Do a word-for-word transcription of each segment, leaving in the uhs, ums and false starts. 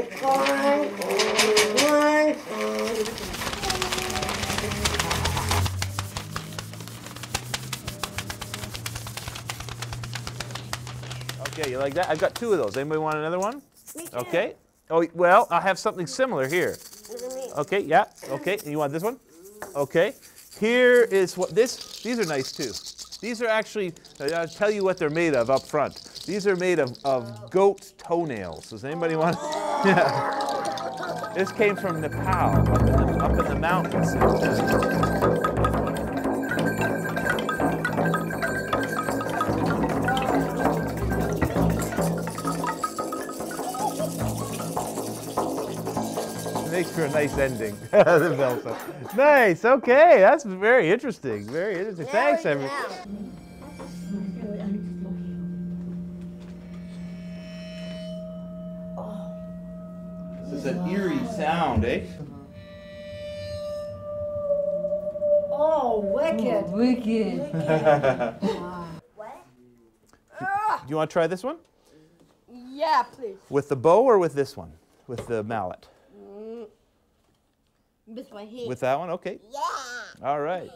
Okay, you like that? I've got two of those. Anybody want another one? Me too. Okay. Oh, well, I have something similar here. Okay, yeah. Okay, and you want this one? Okay. Here is what this, these are nice too. These are actually, I'll tell you what they're made of up front. These are made of, of goat toenails. Does anybody want to? Yeah. This came from Nepal, up in the, up in the mountains. Makes for a nice ending. Nice, okay, that's very interesting, very interesting. Yeah, thanks, yeah. Everyone. It's an eerie sound, eh? Oh, wicked. Oh, wicked. What? Do you want to try this one? Yeah, please. With the bow or with this one? With the mallet? Mm. With my hand. With that one? Okay. Yeah. All right.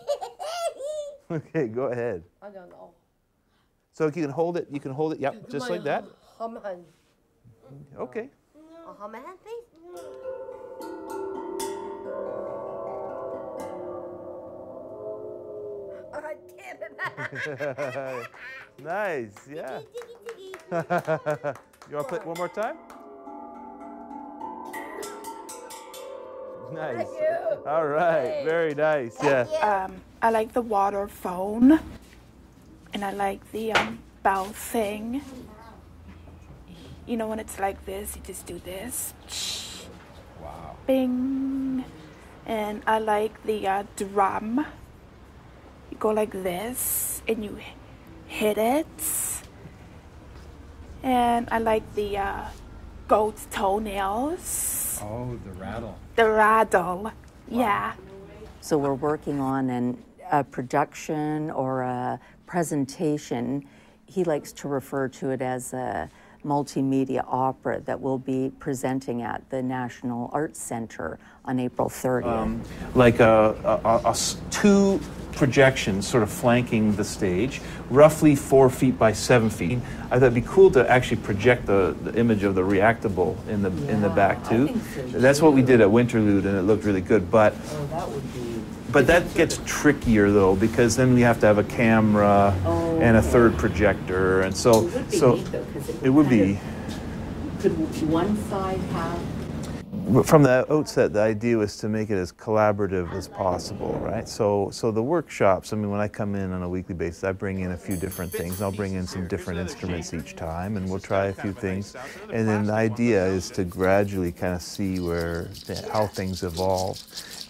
Okay, go ahead. I don't know. So if you can hold it, you can hold it, yep, yeah, just like that. Okay. Nice, yeah. You want to play it one more time? Nice. All right, very nice, yeah. Um, I like the water phone, and I like the um, bell thing. You know, when it's like this, you just do this. Wow. Bing. And I like the uh, drum. You go like this, and you hit it. And I like the uh, goat toenails. Oh, the rattle. The rattle, wow. Yeah. So we're working on an, a production or a presentation. He likes to refer to it as a multimedia opera that we'll be presenting at the National Arts Center on April thirtieth. Um, like a, a, a, two projections sort of flanking the stage, roughly four feet by seven feet. I thought it'd be cool to actually project the, the image of the reactable in the yeah, in the back too. I think so, that's too. What we did at Winterlude, and it looked really good. But oh, that would be. But that gets trickier though, because then we have to have a camera oh, and a third projector, and so it would be so neat, though, 'cause it would, it would be. Of, could one side have? From the outset, the idea was to make it as collaborative as possible, right? So, so the workshops. I mean, when I come in on a weekly basis, I bring in a few different things. I'll bring in some different instruments each time, and we'll try a few things. And then the idea is to gradually kind of see where how things evolve.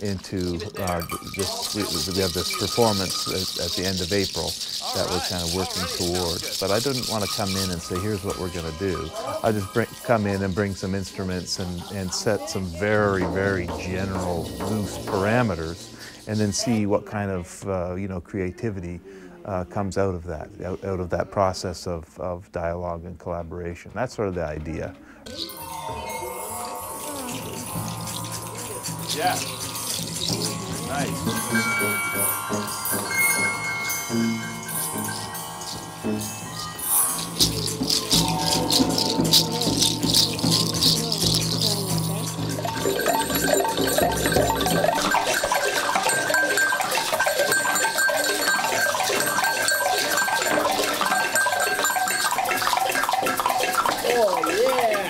Into uh, this, we, we have this performance at, at the end of April that we're kind of working towards. But I didn't want to come in and say, here's what we're going to do. I just bring, come in and bring some instruments and, and set some very, very general, loose parameters, and then see what kind of, uh, you know, creativity uh, comes out of that, out, out of that process of, of dialogue and collaboration. That's sort of the idea. Yeah. Nice. Oh, yeah.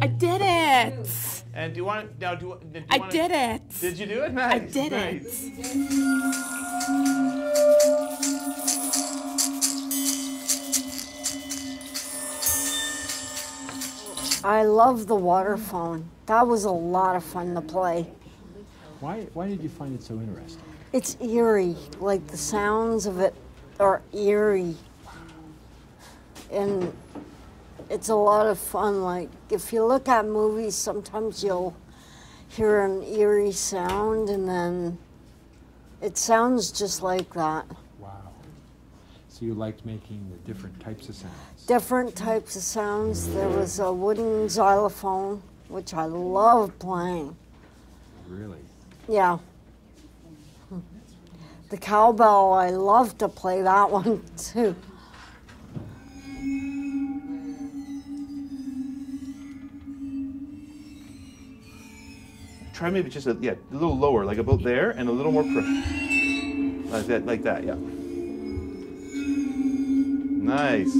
I did it! And do you want to, now do you, do you I want did to, it! Did you do it? Nice. I did nice. It! I love the waterphone. That was a lot of fun to play. Why, why did you find it so interesting? It's eerie. Like the sounds of it are eerie. and it's a lot of fun. Like, if you look at movies, sometimes you'll hear an eerie sound, and then it sounds just like that. Wow. So you liked making the different types of sounds. Different types of sounds. There was a wooden xylophone, which I love playing. Really? Yeah. The cowbell, I love to play that one, too. Try maybe just a, yeah, a little lower, like about there, and a little more pressure. Like that, like that, yeah. Nice.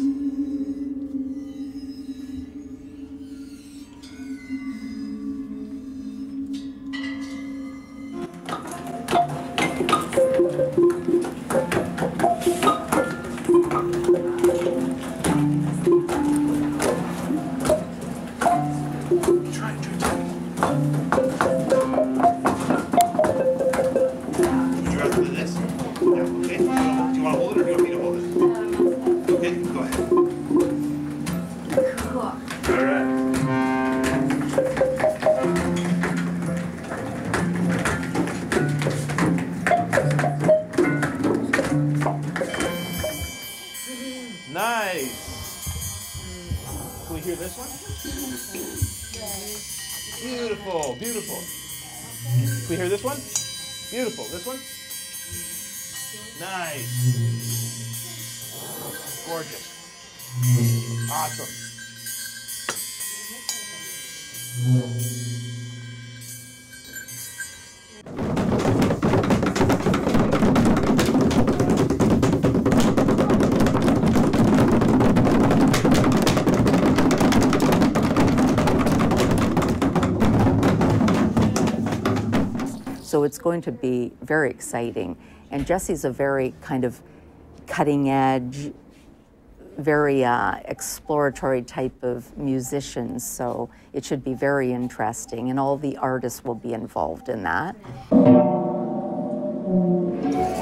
Beautiful, beautiful. Can we hear this one? Beautiful. This one? Nice. Gorgeous. Awesome. So it's going to be very exciting. And Jesse's a very kind of cutting edge, very uh, exploratory type of musician. So it should be very interesting. And all the artists will be involved in that.